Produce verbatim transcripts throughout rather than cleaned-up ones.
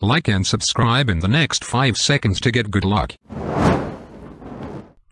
Like and subscribe in the next five seconds to get good luck.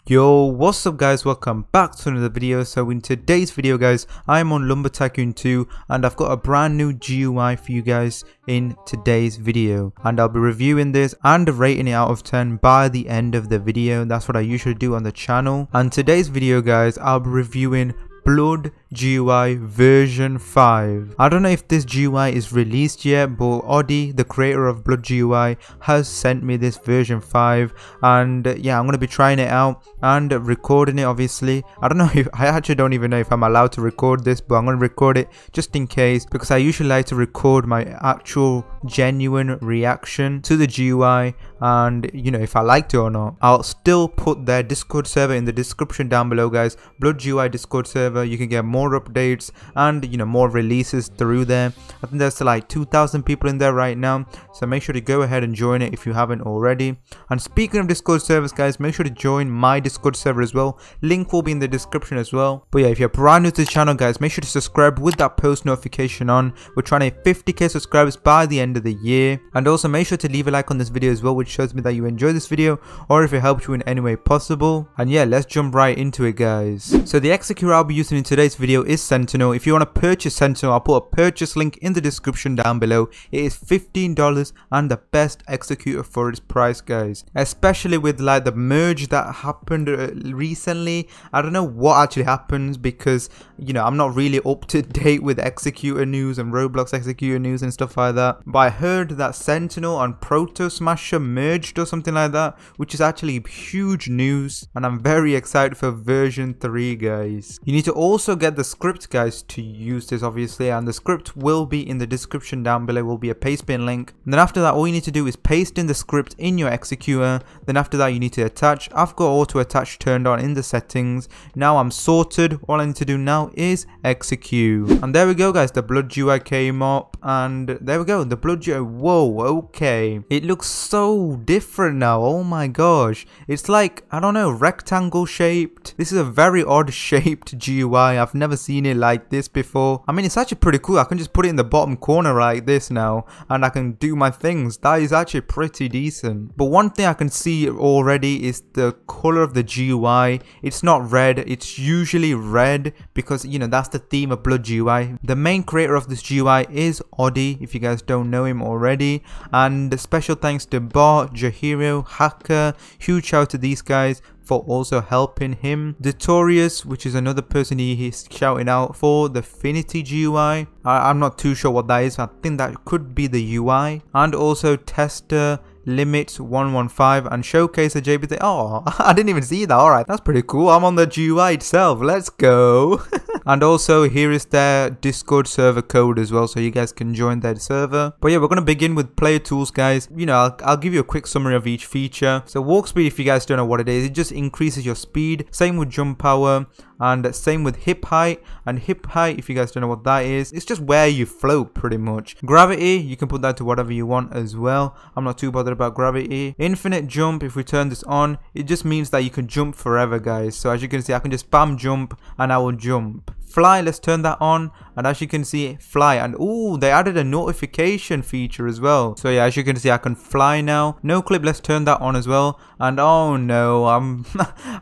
Yo, what's up guys, welcome back to another video. So in today's video guys, I'm on Lumber Tycoon two and I've got a brand new G U I for you guys in today's video, and I'll be reviewing this and rating it out of ten by the end of the video. That's what I usually do on the channel. And today's video guys, I'll be reviewing Blood G U I version five. I don't know if this G U I is released yet, but Oddy, the creator of Blood G U I, has sent me this version five, and yeah, I'm going to be trying it out and recording it. Obviously, I don't know if I actually don't even know if I'm allowed to record this, but I'm going to record it just in case, because I usually like to record my actual genuine reaction to the G U I, and you know, if I liked it or not. I'll still put their Discord server in the description down below guys, Blood G U I Discord server. You can get more updates and you know, more releases through there. I think there's like two thousand people in there right now, so make sure to go ahead and join it if you haven't already. And speaking of Discord servers guys, make sure to join my Discord server as well. Link will be in the description as well. But yeah, if you're brand new to the channel guys, make sure to subscribe with that post notification on. We're trying to hit fifty K subscribers by the end of the year. And also make sure to leave a like on this video as well, which shows me that you enjoy this video or if it helped you in any way possible. And yeah, let's jump right into it guys. So the executor I'll be using in today's video is Sentinel. If you want to purchase Sentinel, I'll put a purchase link in the description down below. It is fifteen dollars and the best executor for its price guys, especially with like the merge that happened recently. I don't know what actually happens, because you know, I'm not really up to date with executor news and Roblox executor news and stuff like that, but I heard that Sentinel and Proto Smasher merged or something like that, which is actually huge news, and I'm very excited for version three guys. You need to also get the script guys to use this obviously, and the script will be in the description down below. Will be a paste bin link, and then after that all you need to do is paste in the script in your executor. Then after that you need to attach. I've got auto attach turned on in the settings. Now I'm sorted. All I need to do now is execute, and there we go guys, the Blood G U I came up, and there we go, the Blood G U I. Whoa, okay, it looks so different now. Oh my gosh, it's like, I don't know, rectangle shaped. This is a very odd shaped G U I. I've never seen it like this before. I mean, it's actually pretty cool. I can just put it in the bottom corner like this now, and I can do my things. That is actually pretty decent. But one thing I can see already is the color of the G U I. It's not red. It's usually red because, you know, that's the theme of Blood G U I. The main creator of this G U I is Oddy, if you guys don't know him already. And special thanks to Bart, Jahiro, Haka. Huge shout out to these guys for also helping him. Datorius, which is another person he, he's shouting out for, the Finity G U I. I, I'm not too sure what that is. I think that could be the U I. And also Tester, Limits one fifteen, and Showcase the J B T. Oh, I didn't even see that. Alright, that's pretty cool. I'm on the G U I itself. Let's go. And also here is their Discord server code as well, so you guys can join their server. But yeah, we're going to begin with player tools guys. You know, I'll, I'll give you a quick summary of each feature. So walk speed, if you guys don't know what it is, it just increases your speed. Same with jump power, and same with hip height. And hip height, if you guys don't know what that is, it's just where you float pretty much. Gravity, you can put that to whatever you want as well. I'm not too bothered about gravity. Infinite jump, if we turn this on, it just means that you can jump forever guys. So as you can see, I can just spam jump and I will jump. Fly, let's turn that on, and as you can see, fly. And ooh, they added a notification feature as well. So yeah, as you can see, I can fly now. No clip, let's turn that on as well. And oh no, I'm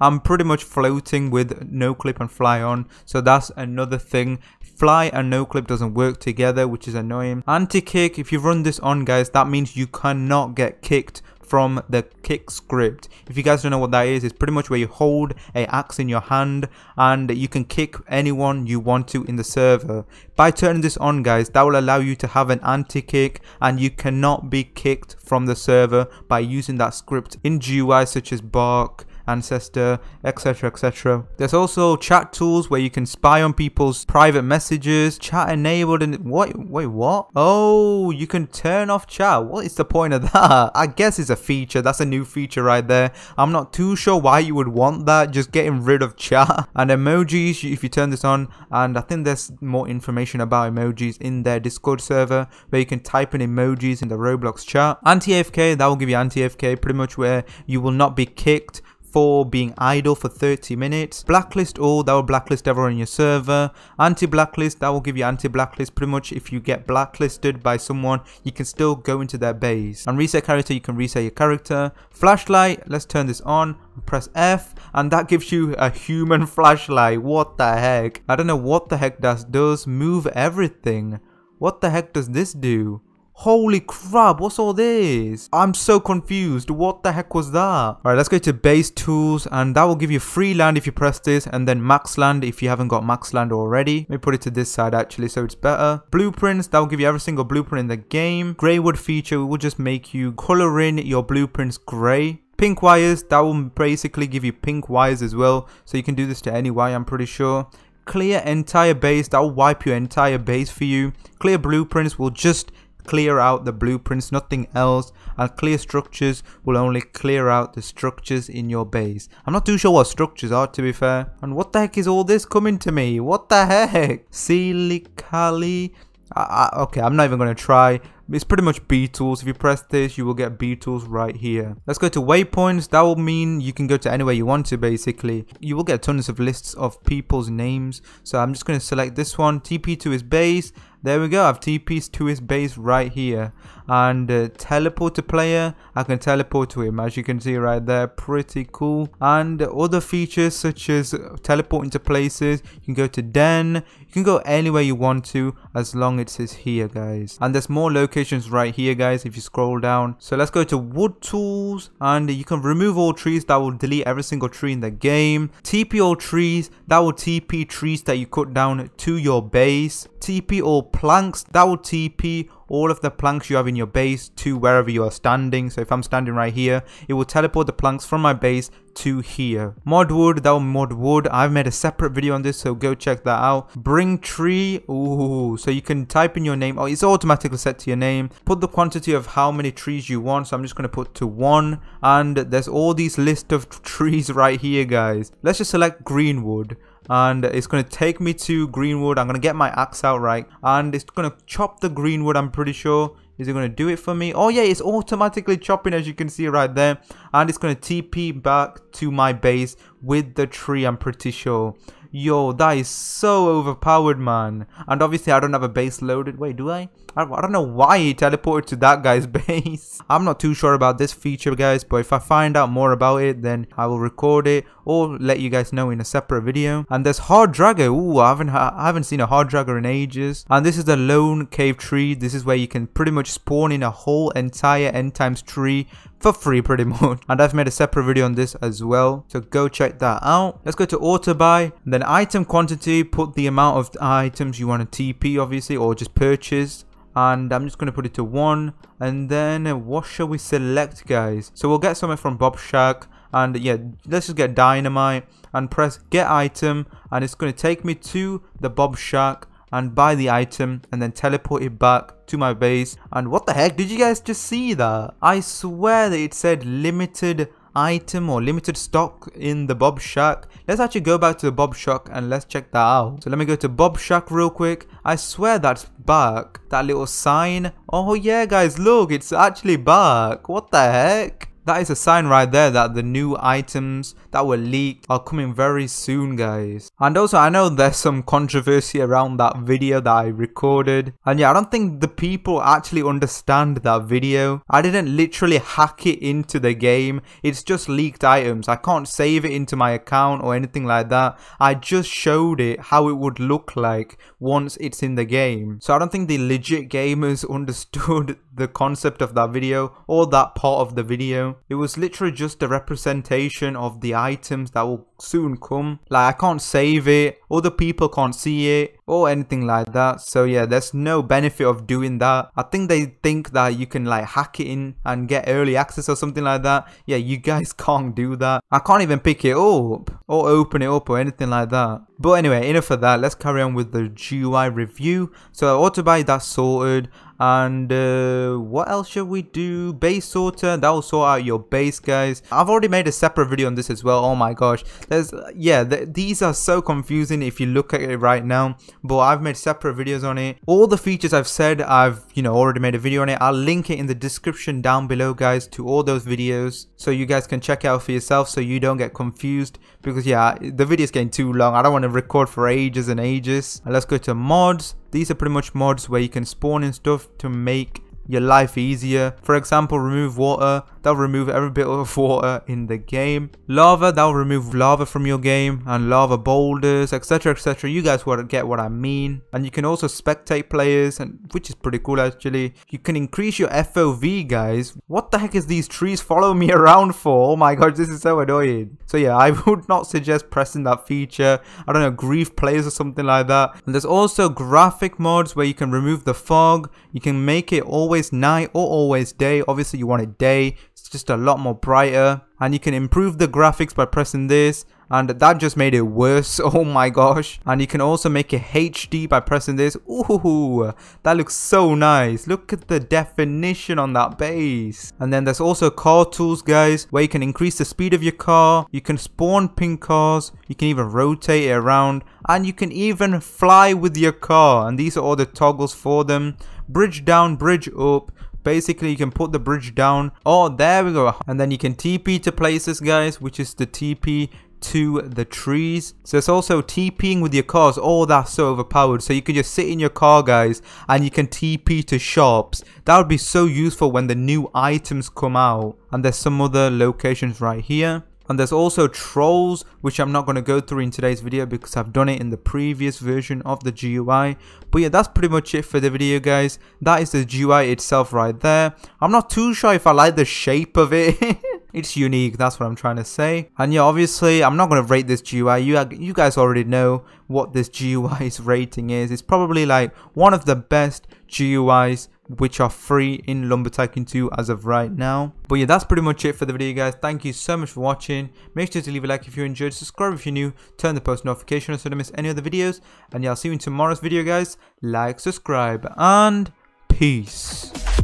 I'm pretty much floating with no clip and fly on. So that's another thing. Fly and no clip doesn't work together, which is annoying. Anti-kick, if you run this on guys, that means you cannot get kicked from the kick script. If you guys don't know what that is, it's pretty much where you hold an axe in your hand and you can kick anyone you want to in the server. By turning this on guys, that will allow you to have an anti-kick, and you cannot be kicked from the server by using that script in G U I such as Bark, Ancestor, etc, etc. There's also chat tools where you can spy on people's private messages. Chat enabled, and what, wait, what? Oh, you can turn off chat. What is the point of that? I guess it's a feature. That's a new feature right there. I'm not too sure why you would want that, just getting rid of chat. And emojis, if you turn this on, and I think there's more information about emojis in their Discord server, where you can type in emojis in the Roblox chat. Anti A F K, that will give you anti A F K, pretty much where you will not be kicked four, being idle for thirty minutes, blacklist all, that will blacklist everyone on your server, anti-blacklist, that will give you anti-blacklist. Pretty much if you get blacklisted by someone, you can still go into their base. And reset character, you can reset your character. Flashlight, let's turn this on, press F, and that gives you a human flashlight. What the heck? I don't know what the heck that does. Move everything. What the heck does this do? Holy crap, what's all this? I'm so confused. What the heck was that? Alright, let's go to base tools, and that will give you free land if you press this, and then max land if you haven't got max land already. Let me put it to this side actually so it's better. Blueprints, that will give you every single blueprint in the game. Greywood feature will just make you color in your blueprints grey. Pink wires, that will basically give you pink wires as well, so you can do this to any wire, I'm pretty sure. Clear entire base, that will wipe your entire base for you. Clear blueprints will just clear out the blueprints, nothing else, and clear structures will only clear out the structures in your base. I'm not too sure what structures are, to be fair. And what the heck is all this coming to me? What the heck? Silicali. I, I, okay, I'm not even going to try. It's pretty much B tools. If you press this, you will get B tools right here. Let's go to waypoints. That will mean you can go to anywhere you want to, basically. You will get tons of lists of people's names. So I'm just going to select this one. T P to his base. There we go. I've T P'd to his base right here. And uh, teleport to player. I can teleport to him, as you can see right there. Pretty cool. And other features such as teleporting to places. You can go to den. You can go anywhere you want to, as long as it's here, guys. And there's more locations right here, guys, if you scroll down. So let's go to wood tools, and you can remove all trees. That will delete every single tree in the game. T P all trees, that will T P trees that you cut down to your base. T P all planks, that will T P all of the planks you have in your base to wherever you are standing. So if I'm standing right here, it will teleport the planks from my base to here. Mod wood, that will mod wood. I've made a separate video on this, so go check that out. Bring tree, ooh, so you can type in your name. Oh, it's automatically set to your name. Put the quantity of how many trees you want, so I'm just going to put to one. And there's all these list of trees right here, guys. Let's just select green wood, and it's going to take me to greenwood. I'm going to get my axe out, right, and it's going to chop the greenwood, I'm pretty sure. Is it going to do it for me? Oh yeah, it's automatically chopping, as you can see right there, and it's going to T P back to my base with the tree, I'm pretty sure. Yo, that is so overpowered, man. And obviously I don't have a base loaded. Wait, do I? I don't know why he teleported to that guy's base. I'm not too sure about this feature, guys, but if I find out more about it, then I will record it or let you guys know in a separate video. And there's hard dragger. Ooh, I haven't, I haven't seen a hard dragger in ages. And this is the lone cave tree. This is where you can pretty much spawn in a whole entire end times tree for free, pretty much. And I've made a separate video on this as well, so go check that out. Let's go to auto buy, and then item quantity, put the amount of items you want to T P, obviously, or just purchase. And I'm just going to put it to one. And then what shall we select, guys? So we'll get something from BobShark. And yeah, let's just get dynamite and press get item, and it's going to take me to the BobShark and buy the item and then teleport it back to my base. And what the heck, did you guys just see that? I swear that it said limited item or limited stock in the BobShark. Let's actually go back to the BobShark and let's check that out. So let me go to BobShark real quick. I swear that's back, that little sign. Oh yeah, guys, look, it's actually back. What the heck? That is a sign right there that the new items that were leaked are coming very soon, guys. And also, I know there's some controversy around that video that I recorded. And yeah, I don't think the people actually understand that video. I didn't literally hack it into the game. It's just leaked items. I can't save it into my account or anything like that. I just showed it how it would look like once it's in the game. So I don't think the legit gamers understood the concept of that video or that part of the video. It was literally just a representation of the items that will soon come. Like, I can't save it, other people can't see it or anything like that. So yeah, there's no benefit of doing that. I think they think that you can like hack it in and get early access or something like that. Yeah, you guys can't do that. I can't even pick it up or open it up or anything like that. But anyway, enough of that. Let's carry on with the G U I review. So auto buy, that's sorted. And uh, what else should we do? Base sorter, that will sort out your base, guys. I've already made a separate video on this as well. Oh my gosh, There's, yeah, th these are so confusing if you look at it right now, but I've made separate videos on it. All the features I've said, I've, you know, already made a video on it. I'll link it in the description down below, guys, to all those videos, so you guys can check out for yourself, so you don't get confused, because yeah, the video's getting too long. I don't want to record for ages and ages. And let's go to mods. These are pretty much mods where you can spawn in stuff to make your life easier. For example, remove water, that'll remove every bit of water in the game. Lava, that'll remove lava from your game, and lava boulders, etc, etc. You guys will get what I mean. And you can also spectate players, and which is pretty cool actually. You can increase your F O V, guys. What the heck is these trees follow me around for? Oh my gosh, this is so annoying. So yeah, I would not suggest pressing that feature. I don't know, grief players or something like that. And there's also graphic mods where you can remove the fog. You can make it always always night or always day. Obviously you want it day, it's just a lot more brighter. And you can improve the graphics by pressing this, and that just made it worse. Oh my gosh. And you can also make it H D by pressing this. Ooh, that looks so nice. Look at the definition on that base. And then there's also car tools, guys, where you can increase the speed of your car. You can spawn pink cars. You can even rotate it around. And you can even fly with your car. And these are all the toggles for them. Bridge down, bridge up. Basically, you can put the bridge down. Oh, there we go. And then you can T P to places, guys, which is the T P to the trees. So it's also TPing with your cars. Oh, that's so overpowered. So you can just sit in your car, guys, and you can T P to shops. That would be so useful when the new items come out. And there's some other locations right here. And there's also trolls, which I'm not going to go through in today's video because I've done it in the previous version of the G U I. But yeah, that's pretty much it for the video, guys. That is the G U I itself right there. I'm not too sure if I like the shape of it. It's unique, that's what I'm trying to say. And yeah, obviously, I'm not going to rate this G U I. You, you guys already know what this G U I's rating is. It's probably like one of the best G U Is which are free in Lumber Tycoon two as of right now. But yeah, that's pretty much it for the video, guys. Thank you so much for watching. Make sure to leave a like if you enjoyed, subscribe if you're new, turn the post notification on so you don't miss any other videos. And yeah, I'll see you in tomorrow's video, guys. Like, subscribe, and peace.